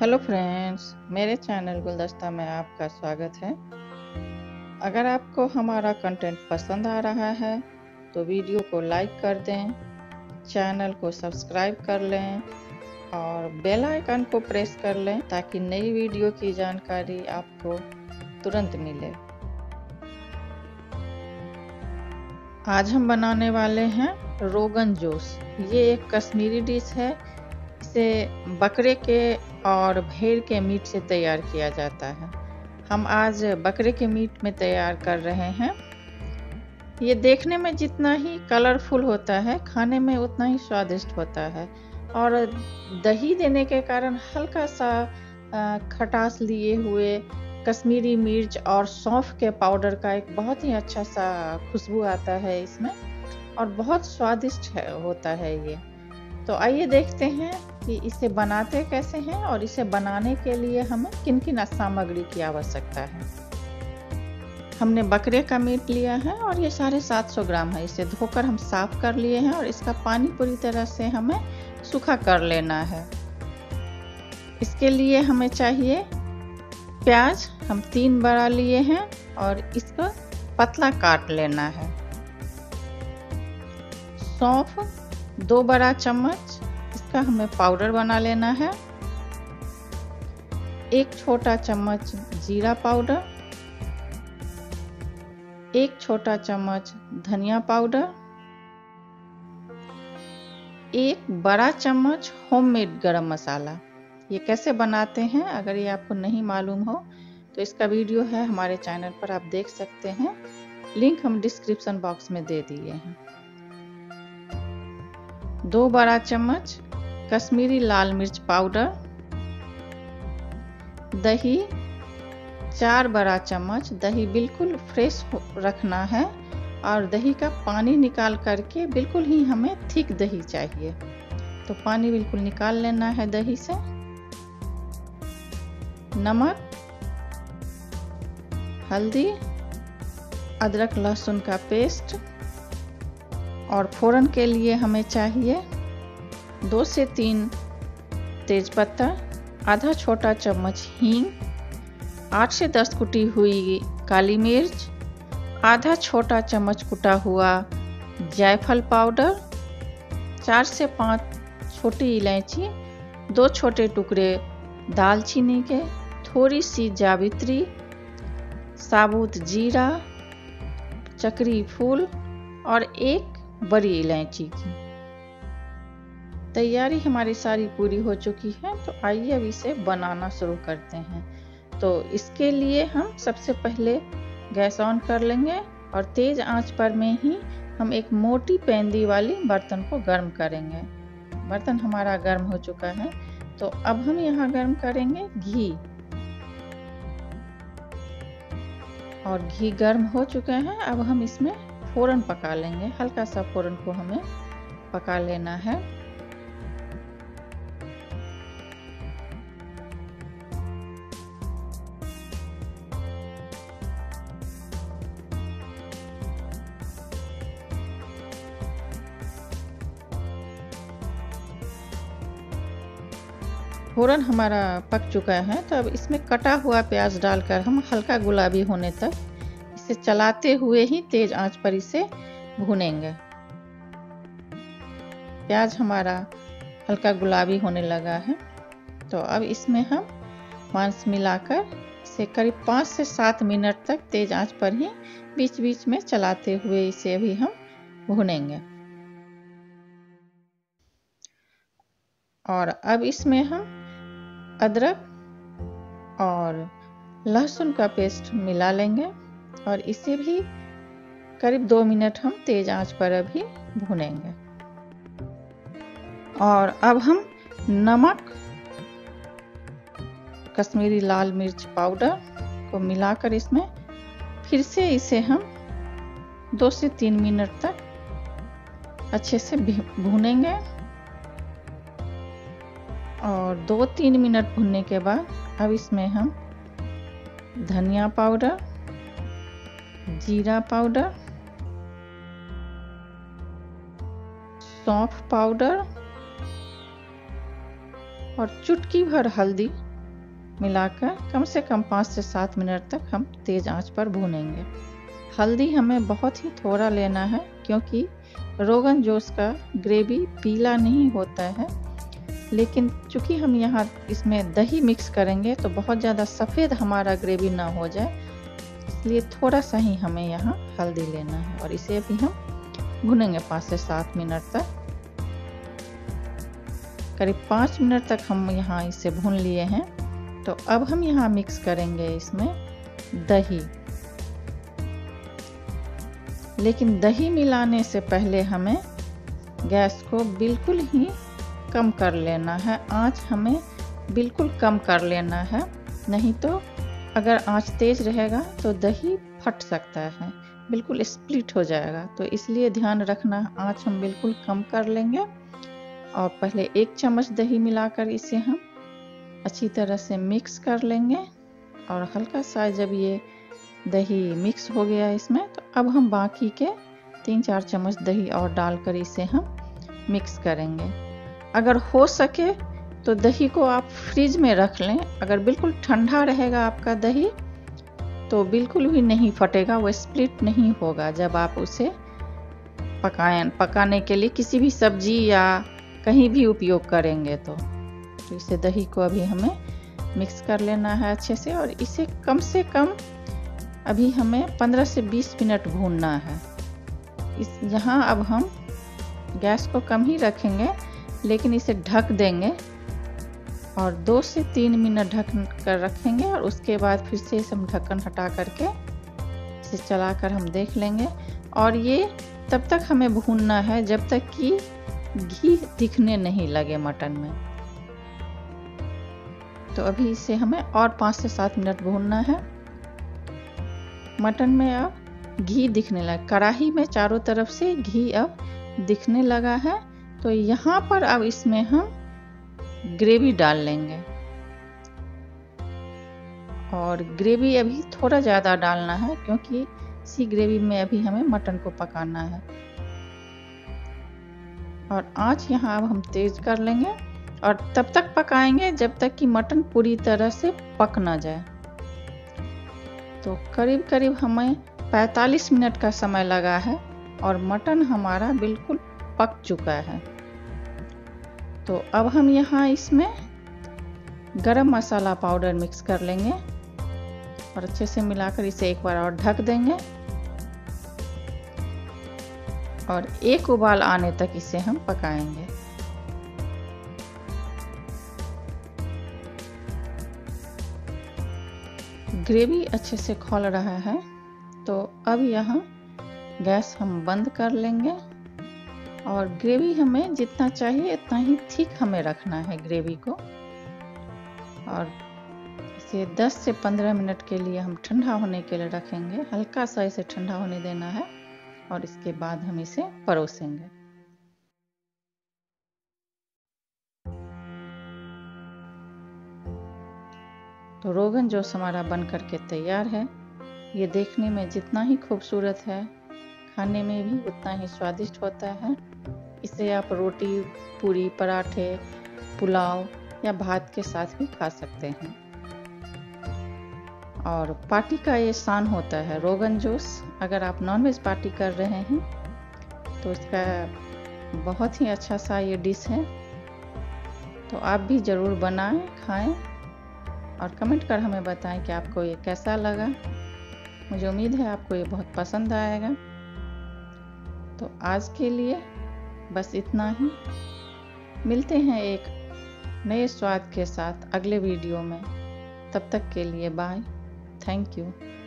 Hello friends, मेरे channel गुलदस्ता में आपका स्वागत है। अगर आपको हमारा कंटेंट पसंद आ रहा है तो वीडियो को लाइक कर दें, चैनल को सब्सक्राइब कर लें और बेल आइकन को प्रेस कर लें ताकि नई वीडियो की जानकारी आपको तुरंत मिले। आज हम बनाने वाले हैं रोगन जोश। ये एक कश्मीरी डिश है। इसे बकरे के और भेड़ के मीट से तैयार किया जाता है। हम आज बकरे के मीट में तैयार कर रहे हैं। ये देखने में जितना ही कलरफुल होता है, खाने में उतना ही स्वादिष्ट होता है। और दही देने के कारण हल्का सा खटास लिए हुए कश्मीरी मिर्च और सौंफ के पाउडर का एक बहुत ही अच्छा सा खुशबू आता है इसमें और बहुत स्वादिष्ट होता है ये। तो आइए देखते हैं कि इसे बनाते कैसे हैं और इसे बनाने के लिए हमें किन किन सामग्री की आवश्यकता है। हमने बकरे का मीट लिया है और ये 750 ग्राम है। इसे धोकर हम साफ कर लिए हैं और इसका पानी पूरी तरह से हमें सूखा कर लेना है। इसके लिए हमें चाहिए प्याज, हम 3 बड़ा लिए हैं और इसको पतला काट लेना है। सौंफ 2 बड़ा चम्मच, इसका हमें पाउडर बना लेना है। 1 छोटा चम्मच जीरा पाउडर, 1 छोटा चम्मच धनिया पाउडर, 1 बड़ा चम्मच होममेड गरम मसाला। ये कैसे बनाते हैं अगर ये आपको नहीं मालूम हो तो इसका वीडियो है हमारे चैनल पर, आप देख सकते हैं। लिंक हम डिस्क्रिप्शन बॉक्स में दे दिए हैं। 2 बड़ा चम्मच कश्मीरी लाल मिर्च पाउडर, दही 4 बड़ा चम्मच। दही बिल्कुल फ्रेश रखना है और दही का पानी निकाल करके, बिल्कुल ही हमें थिक दही चाहिए तो पानी बिल्कुल निकाल लेना है दही से। नमक, हल्दी, अदरक लहसुन का पेस्ट और फोरन के लिए हमें चाहिए 2 से 3 तेजपत्ता, आधा छोटा चम्मच हींग, 8 से 10 कुटी हुई काली मिर्च, आधा छोटा चम्मच कुटा हुआ जायफल पाउडर, 4 से 5 छोटी इलायची, 2 छोटे टुकड़े दालचीनी के, थोड़ी सी जावित्री, साबुत जीरा, चक्री फूल और 1 बड़ी इलायची की। तैयारी हमारी सारी पूरी हो चुकी है तो आइए अब इसे बनाना शुरू करते हैं। तो इसके लिए हम सबसे पहले गैस ऑन कर लेंगे और तेज आंच पर में ही हम एक मोटी पैंदी वाली बर्तन को गर्म करेंगे। बर्तन हमारा गर्म हो चुका है तो अब हम यहाँ गर्म करेंगे घी। और घी गर्म हो चुका है, अब हम इसमें फोरन पका लेंगे। हल्का सा फोरन को हमें पका लेना है। फोरन हमारा पक चुका है तो अब इसमें कटा हुआ प्याज डालकर हम हल्का गुलाबी होने तक चलाते हुए ही तेज आंच पर इसे भूनेंगे। प्याज हमारा हल्का गुलाबी होने लगा है तो अब इसमें हम मांस मिलाकर इसे करीब 5 से 7 मिनट तक तेज आंच पर ही बीच बीच में चलाते हुए इसे भी हम भूनेंगे। और अब इसमें हम अदरक और लहसुन का पेस्ट मिला लेंगे और इसे भी करीब 2 मिनट हम तेज आंच पर अभी भूनेंगे। और अब हम नमक, कश्मीरी लाल मिर्च पाउडर को मिलाकर इसमें फिर से इसे हम 2 से 3 मिनट तक अच्छे से भूनेंगे। और 2-3 मिनट भूनने के बाद अब इसमें हम धनिया पाउडर, जीरा पाउडर, सौंफ पाउडर और चुटकी भर हल्दी मिलाकर कम से कम 5 से 7 मिनट तक हम तेज़ आंच पर भूनेंगे। हल्दी हमें बहुत ही थोड़ा लेना है क्योंकि रोगन जोश का ग्रेवी पीला नहीं होता है, लेकिन चूँकि हम यहाँ इसमें दही मिक्स करेंगे तो बहुत ज़्यादा सफ़ेद हमारा ग्रेवी ना हो जाए, इसलिए थोड़ा सा ही हमें यहाँ हल्दी लेना है और इसे भी हम भुनेंगे 5 से 7 मिनट तक। करीब 5 मिनट तक हम यहाँ इसे भून लिए हैं। तो अब हम यहाँ मिक्स करेंगे इसमें दही, लेकिन दही मिलाने से पहले हमें गैस को बिल्कुल ही कम कर लेना है, आँच हमें बिल्कुल कम कर लेना है, नहीं तो अगर आँच तेज रहेगा तो दही फट सकता है, बिल्कुल स्प्लिट हो जाएगा। तो इसलिए ध्यान रखना, आँच हम बिल्कुल कम कर लेंगे और पहले 1 चम्मच दही मिलाकर इसे हम अच्छी तरह से मिक्स कर लेंगे। और हल्का सा जब ये दही मिक्स हो गया इसमें, तो अब हम बाकी के 3-4 चम्मच दही और डालकर इसे हम मिक्स करेंगे। अगर हो सके तो दही को आप फ्रिज में रख लें, अगर बिल्कुल ठंडा रहेगा आपका दही तो बिल्कुल भी नहीं फटेगा, वो स्प्लिट नहीं होगा। जब आप उसे पकाने के लिए किसी भी सब्जी या कहीं भी उपयोग करेंगे तो इसे दही को अभी हमें मिक्स कर लेना है अच्छे से, और इसे कम से कम अभी हमें 15 से 20 मिनट भूनना है। यहाँ अब हम गैस को कम ही रखेंगे, लेकिन इसे ढक देंगे और 2 से 3 मिनट ढक कर रखेंगे, और उसके बाद फिर से हम ढक्कन हटा करके इसे चलाकर हम देख लेंगे। और ये तब तक हमें भूनना है जब तक कि घी दिखने नहीं लगे मटन में। तो अभी इसे हमें और 5 से 7 मिनट भूनना है। मटन में अब घी दिखने लगा, कढ़ाई में चारों तरफ से घी अब दिखने लगा है। तो यहाँ पर अब इसमें हम ग्रेवी डाल लेंगे, और ग्रेवी अभी थोड़ा ज़्यादा डालना है क्योंकि इसी ग्रेवी में अभी हमें मटन को पकाना है। और आँच यहाँ अब हम तेज कर लेंगे और तब तक पकाएंगे जब तक कि मटन पूरी तरह से पक ना जाए। तो करीब करीब हमें 45 मिनट का समय लगा है और मटन हमारा बिल्कुल पक चुका है। तो अब हम यहाँ इसमें गरम मसाला पाउडर मिक्स कर लेंगे और अच्छे से मिलाकर इसे एक बार और ढक देंगे, और 1 उबाल आने तक इसे हम पकाएंगे। ग्रेवी अच्छे से खौल रहा है। तो अब यहाँ गैस हम बंद कर लेंगे, और ग्रेवी हमें जितना चाहिए इतना ही ठीक हमें रखना है ग्रेवी को, और इसे 10 से 15 मिनट के लिए हम ठंडा होने के लिए रखेंगे। हल्का सा इसे ठंडा होने देना है और इसके बाद हम इसे परोसेंगे। तो रोगन जोश हमारा बन करके तैयार है। ये देखने में जितना ही खूबसूरत है, खाने में भी उतना ही स्वादिष्ट होता है। इसे आप रोटी, पूरी, पराठे, पुलाव या भात के साथ भी खा सकते हैं, और पार्टी का ये शान होता है रोगन जोश। अगर आप नॉनवेज पार्टी कर रहे हैं तो इसका बहुत ही अच्छा सा ये डिश है। तो आप भी ज़रूर बनाएं, खाएं और कमेंट कर हमें बताएं कि आपको ये कैसा लगा। मुझे उम्मीद है आपको ये बहुत पसंद आएगा। तो आज के लिए बस इतना ही। मिलते हैं एक नए स्वाद के साथ अगले वीडियो में। तब तक के लिए बाय। Thank you.